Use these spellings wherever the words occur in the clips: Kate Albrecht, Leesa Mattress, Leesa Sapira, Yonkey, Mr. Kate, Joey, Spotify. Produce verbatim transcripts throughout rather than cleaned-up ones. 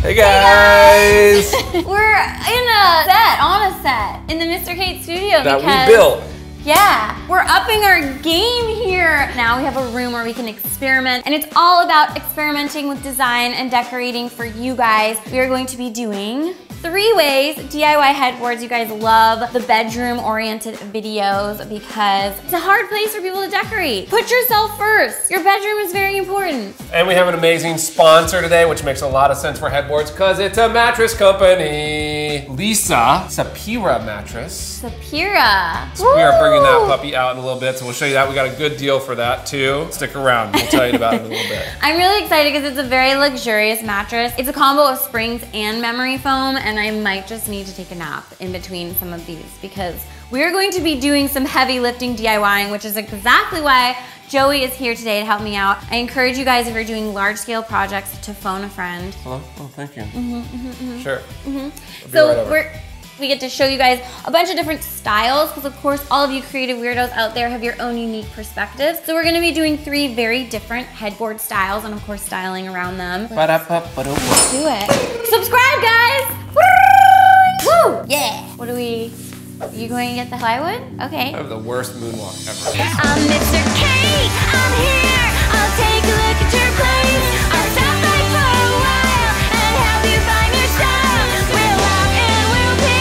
Hey guys! We're in a set, on a set, in the Mister Kate studio that because, we built. Yeah, we're upping our game here. Now we have a room where we can experiment, and it's all about experimenting with design and decorating for you guys. We are going to be doing three ways D I Y headboards. You guys love the bedroom-oriented videos because it's a hard place for people to decorate. Put yourself first. Your bedroom is very important. And we have an amazing sponsor today, which makes a lot of sense for headboards because it's a mattress company. Leesa Sapira mattress. Sapira. So we are bringing that puppy out in a little bit, so we'll show you that. We got a good deal for that too. Stick around. We'll tell you about it in a little bit. I'm really excited because it's a very luxurious mattress. It's a combo of springs and memory foam, and And I might just need to take a nap in between some of these because we're going to be doing some heavy lifting DIYing, which is exactly why Joey is here today to help me out. I encourage you guys, if you're doing large scale projects, to phone a friend. Hello? Oh, thank you. Mm-hmm, mm-hmm, mm-hmm. Sure. Mm-hmm. So right we're, we get to show you guys a bunch of different styles because of course all of you creative weirdos out there have your own unique perspectives. So we're gonna be doing three very different headboard styles and of course styling around them. Let's, let's do it. Subscribe, guys! Woo! Yeah! What do we... You going to get the plywood? Okay. I have the worst moonwalk ever. I'm Mister Kate! I'm here! I'll take a look at your place! I'll stop by for a while and help you find your style! We'll walk and we'll be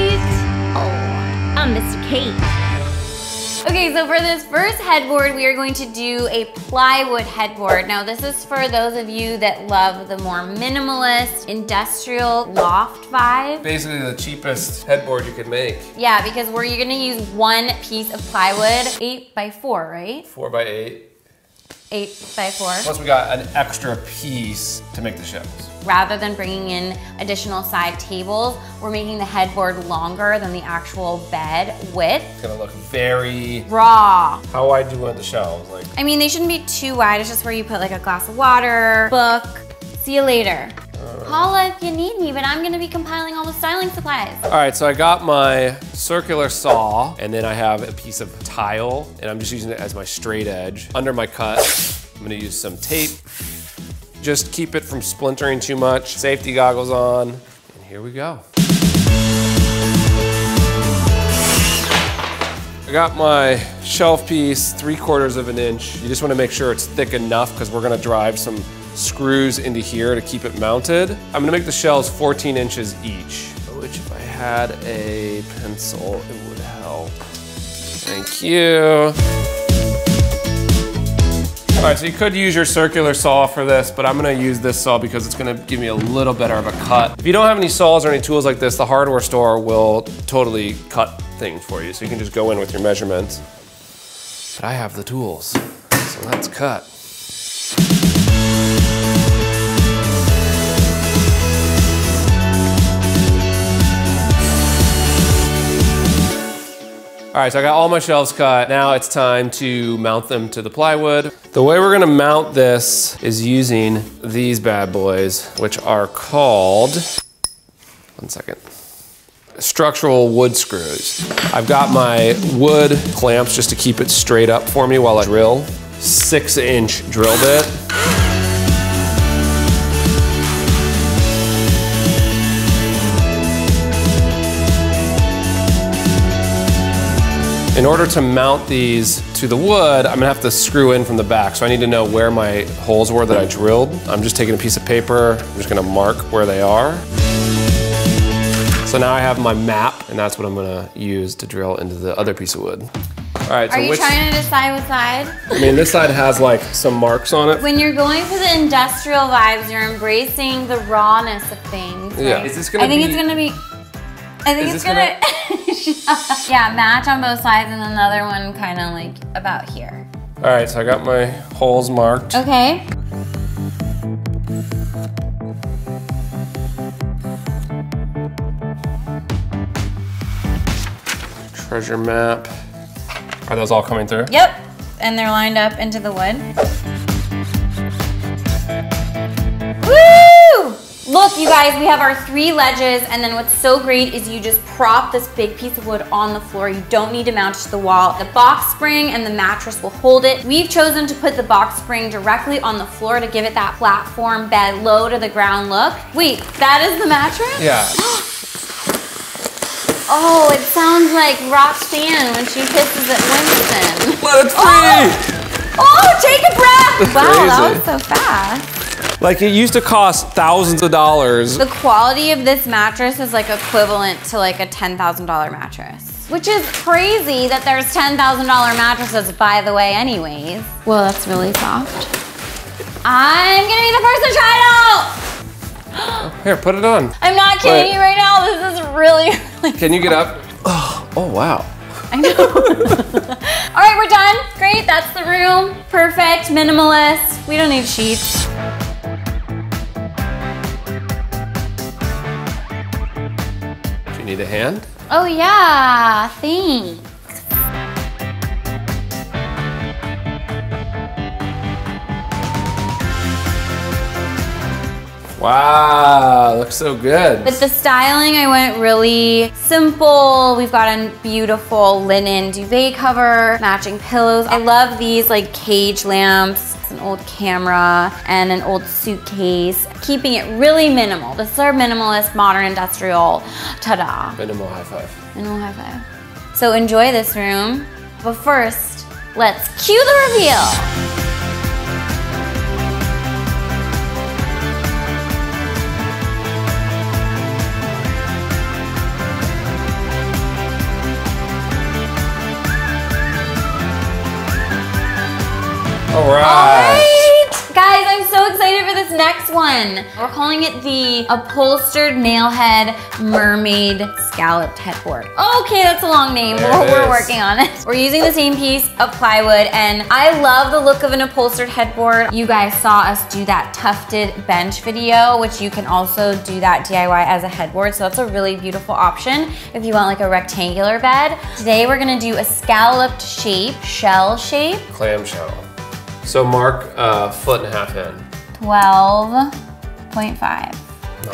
Mister Kate! Oh, I'm Mister Kate. Okay, so for this first headboard, we are going to do a plywood headboard. Now, this is for those of you that love the more minimalist, industrial loft vibe. Basically the cheapest headboard you could make. Yeah, because we're, you're gonna use one piece of plywood. Eight by four, right? Four by eight. Eight by four. Plus we got an extra piece to make the shelves. Rather than bringing in additional side tables, we're making the headboard longer than the actual bed width. It's gonna look very raw. How wide do you want the shelves? Like, I mean, they shouldn't be too wide. It's just where you put like a glass of water, book. See you later. Right. Holla if you need me, but I'm gonna be compiling all the styling supplies. All right, so I got my circular saw, and then I have a piece of tile, and I'm just using it as my straight edge. Under my cut, I'm gonna use some tape. Just keep it from splintering too much. Safety goggles on, and here we go. I got my shelf piece, three quarters of an inch. You just wanna make sure it's thick enough because we're gonna drive some screws into here to keep it mounted. I'm gonna make the shelves fourteen inches each, which if I had a pencil, it would help. Thank you. All right, so you could use your circular saw for this, but I'm gonna use this saw because it's gonna give me a little better of a cut. If you don't have any saws or any tools like this, the hardware store will totally cut things for you. So you can just go in with your measurements. But I have the tools, so let's cut. All right, so I got all my shelves cut. Now it's time to mount them to the plywood. The way we're gonna mount this is using these bad boys, which are called, one second, structural wood screws. I've got my wood clamps just to keep it straight up for me while I drill. Six inch drill bit. In order to mount these to the wood, I'm gonna have to screw in from the back, so I need to know where my holes were that I drilled. I'm just taking a piece of paper, I'm just gonna mark where they are. So now I have my map, and that's what I'm gonna use to drill into the other piece of wood. All right, so are you which, trying to decide what side? I mean, this side has like some marks on it. When you're going for the industrial vibes, you're embracing the rawness of things. Like, yeah, is this gonna I think be, it's gonna be, I think it's gonna, gonna yeah, match on both sides and another one kind of like about here. All right, so I got my holes marked. Okay. Treasure map. Are those all coming through? Yep, and they're lined up into the wood. Woo! Look You guys, we have our three ledges, and then what's so great is you just prop this big piece of wood on the floor. You don't need to mount it to the wall. The box spring and the mattress will hold it. We've chosen to put the box spring directly on the floor to give it that platform bed, low to the ground look. Wait, that is the mattress? Yeah. Oh, it sounds like Roxanne when she pisses at Winston. Let it free! Oh! Oh, take a breath! Wow, crazy. That was so fast. Like, it used to cost thousands of dollars. The quality of this mattress is like equivalent to like a ten thousand dollar mattress, which is crazy that there's ten thousand dollar mattresses, by the way, anyways. Well, that's really soft. I'm gonna be the first to try it out. Here, put it on. I'm not kidding right. you right now. This is really, really Can you soft. Get up? Oh, oh wow. I know. All right, we're done. Great, that's the room. Perfect, minimalist. We don't need sheets. Need a hand? Oh yeah, thanks. Wow, looks so good. With the styling, I went really simple. We've got a beautiful linen duvet cover, matching pillows. I love these like cage lamps, an old camera, and an old suitcase. Keeping it really minimal. This is our minimalist, modern, industrial. Ta-da. Minimal high five. Minimal high five. So enjoy this room. But first, let's cue the reveal. All right. All right, guys, I'm so excited for this next one. We're calling it the upholstered nailhead mermaid scalloped headboard. Okay, that's a long name, but we're working on it. We're using the same piece of plywood, and I love the look of an upholstered headboard. You guys saw us do that tufted bench video, which you can also do that D I Y as a headboard, so that's a really beautiful option if you want like a rectangular bed. Today, we're gonna do a scalloped shape, shell shape. Clamshell. So mark a uh, foot and a half in. twelve point five. No.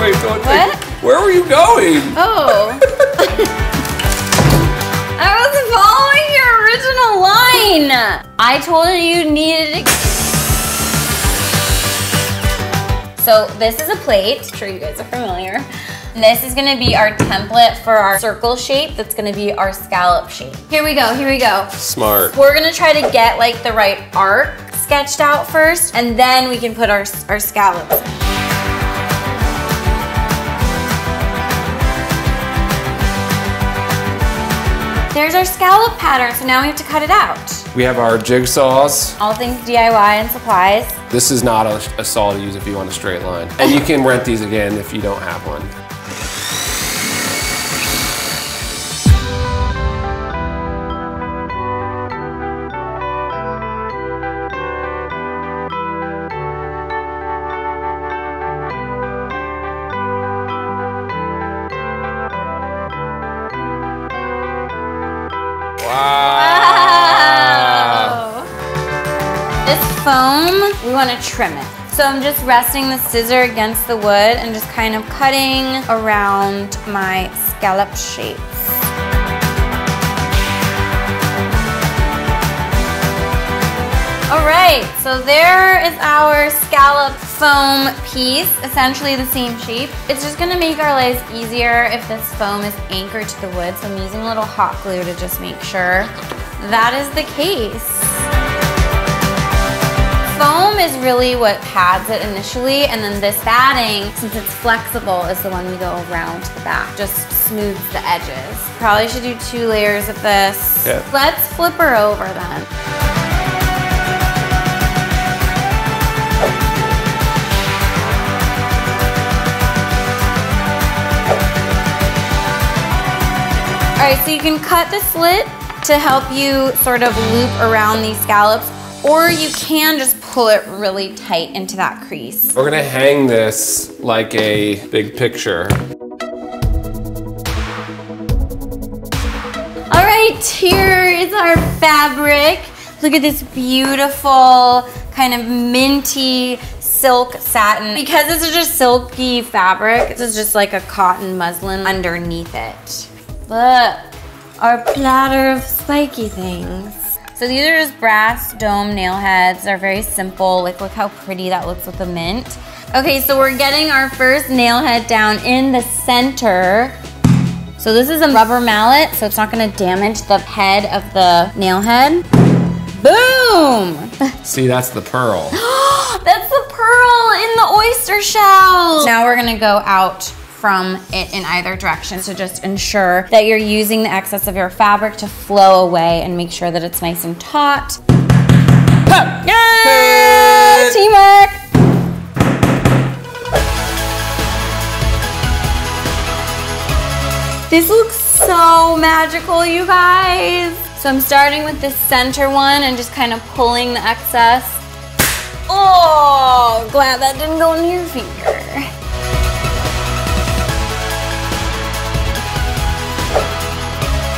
Wait, don't what? Think, where were you going? Oh. I wasn't following your original line. I told you you needed to. So this is a plate, I'm sure you guys are familiar. And this is gonna be our template for our circle shape, that's gonna be our scallop shape. Here we go, here we go. Smart. We're gonna try to get like the right arc sketched out first, and then we can put our, our scallops. There's our scallop pattern, so now we have to cut it out. We have our jigsaws. All things D I Y and supplies. This is not a, a saw to use if you want a straight line. And you can rent these again if you don't have one. We want to trim it. So I'm just resting the scissor against the wood and just kind of cutting around my scallop shape. All right, so there is our scallop foam piece, essentially the same shape. It's just gonna make our lives easier if this foam is anchored to the wood, so I'm using a little hot glue to just make sure that is the case. Foam is really what pads it initially, and then this batting, since it's flexible, is the one we go around the back. Just smooths the edges. Probably should do two layers of this. Yeah. Let's flip her over then. All right, so you can cut the slit to help you sort of loop around these scallops, or you can just pull it really tight into that crease. We're gonna hang this like a big picture. It's here, it's our fabric. Look at this beautiful kind of minty silk satin. Because this is just silky fabric, this is just like a cotton muslin underneath it. Look, our platter of spiky things. So these are just brass dome nail heads. They're very simple. Like, look how pretty that looks with the mint. Okay, so we're getting our first nail head down in the center. So this is a rubber mallet, so it's not gonna damage the head of the nail head. Boom! See, that's the pearl. That's the pearl in the oyster shell! Now we're gonna go out from it in either direction, so just ensure that you're using the excess of your fabric to flow away and make sure that it's nice and taut. Yay! Teamwork! This looks so magical, you guys. So I'm starting with this center one and just kind of pulling the excess. Oh, glad that didn't go in your finger.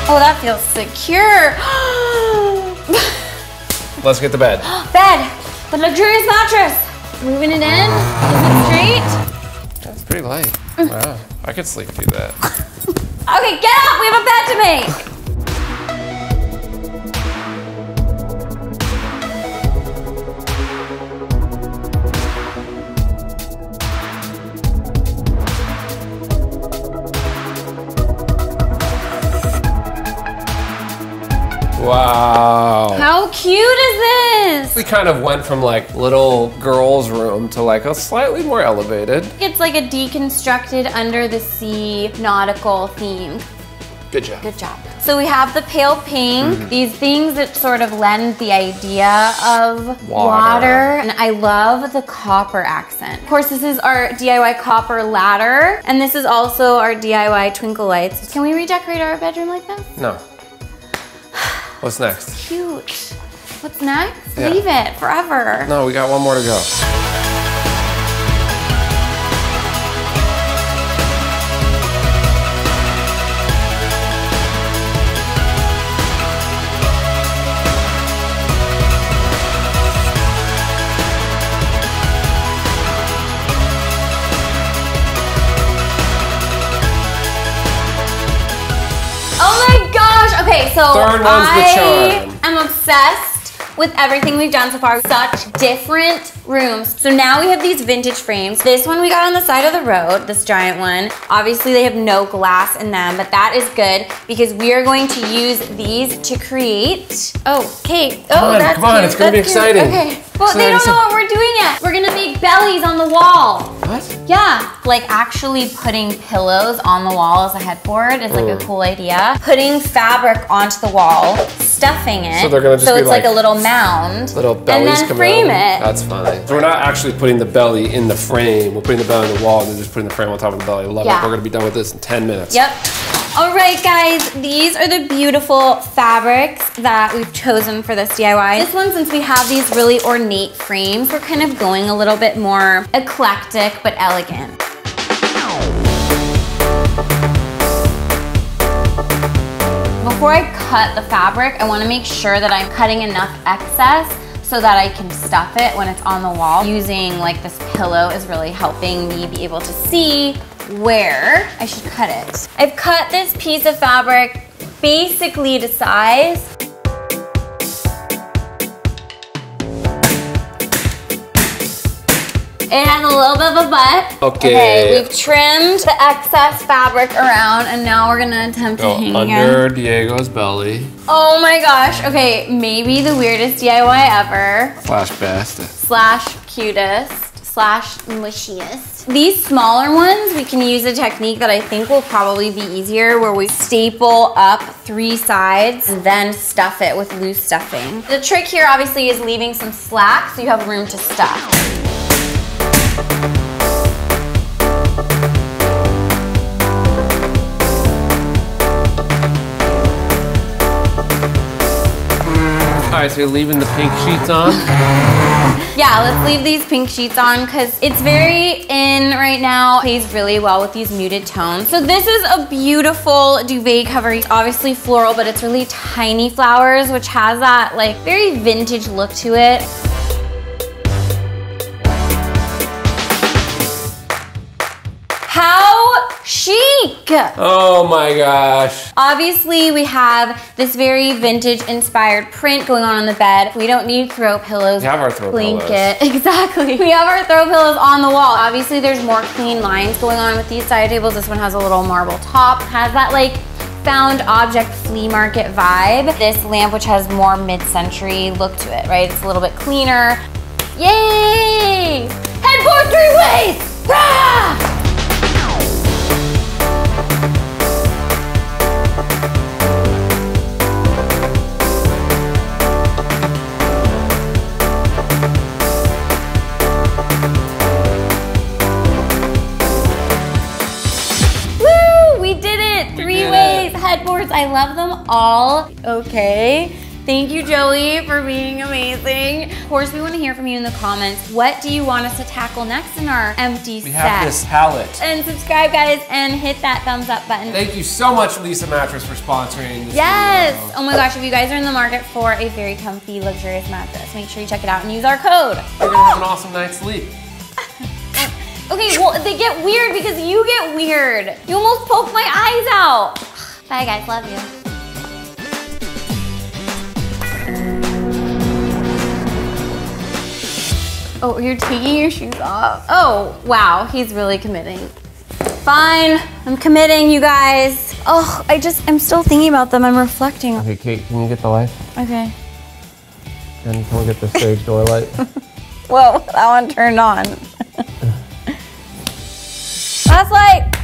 Oh, that feels secure. Let's get the bed. Bed, the luxurious mattress. Moving it in, is it straight? That's pretty light, wow. I could sleep through that. Okay, get up! We have a bed to make! Wow. How cute is this? We kind of went from like little girl's room to like a slightly more elevated. It's like a deconstructed under the sea nautical theme. Good job. Good job. So we have the pale pink, mm-hmm. These things that sort of lend the idea of water. water. And I love the copper accent. Of course, this is our D I Y copper ladder. And this is also our D I Y twinkle lights. Can we redecorate our bedroom like this? No. What's next? It's cute. What's next? Yeah. Leave it forever. No, we got one more to go. Okay, so Third one's I the charm. am obsessed with everything we've done so far. Such different rooms. So now we have these vintage frames. This one we got on the side of the road, this giant one. Obviously they have no glass in them, but that is good because we are going to use these to create. Oh, Kate. Oh, come on, that's come on. Cute. It's gonna that's be exciting. Okay. Well, so they don't know what we're doing yet. We're gonna make bellies on the wall. What? Yeah, like actually putting pillows on the wall as a headboard is like mm. a cool idea. Putting fabric onto the wall, stuffing it. So they're gonna just so be it's like, like a little mound. Little bellies and then come frame out. it. That's fine. So we're not actually putting the belly in the frame. We're putting the belly on the wall and then just putting the frame on top of the belly. Love yeah. it. We're gonna be done with this in ten minutes. Yep. All right, guys, these are the beautiful fabrics that we've chosen for this D I Y. This one, since we have these really ornate frames, we're kind of going a little bit more eclectic but elegant. Before I cut the fabric, I wanna make sure that I'm cutting enough excess so that I can stuff it when it's on the wall. Using like this pillow is really helping me be able to see where I should cut it. I've cut this piece of fabric basically to size. It has a little bit of a butt. Okay. Okay, we've trimmed the excess fabric around and now we're gonna attempt Go to hang under again. Diego's belly. Oh my gosh, okay, maybe the weirdest D I Y ever. Slash best. Slash cutest. Slash mushiest. These smaller ones, we can use a technique that I think will probably be easier where we staple up three sides and then stuff it with loose stuffing. The trick here obviously is leaving some slack so you have room to stuff. All right, so you're leaving the pink sheets on. Yeah, let's leave these pink sheets on because it's very in right now. It plays really well with these muted tones. So this is a beautiful duvet cover. It's obviously floral, but it's really tiny flowers, which has that like very vintage look to it. How chic! Oh my gosh. Obviously, we have this very vintage-inspired print going on on the bed. We don't need throw pillows. We have our throw blanket. pillows. Exactly. We have our throw pillows on the wall. Obviously, there's more clean lines going on with these side tables. This one has a little marble top. Has that like found object flea market vibe. This lamp, which has more mid-century look to it, right? It's a little bit cleaner. Yay! Headboard three ways! Rah! I love them all. Okay. Thank you, Joey, for being amazing. Of course, we want to hear from you in the comments. What do you want us to tackle next in our empty set? We have this palette. And subscribe, guys, and hit that thumbs up button. Thank you so much, Leesa Mattress, for sponsoring this Yes. video. Oh my gosh, if you guys are in the market for a very comfy, luxurious mattress, make sure you check it out and use our code. You're gonna have an awesome night's sleep. Okay, well, they get weird because you get weird. You almost poked my eyes out. Bye guys, love you. Oh, you're taking your shoes off. Oh, wow, he's really committing. Fine, I'm committing, you guys. Oh, I just, I'm still thinking about them, I'm reflecting. Okay, Kate, can you get the light? Okay. And can we get the stage door light? Whoa, that one turned on. Last light.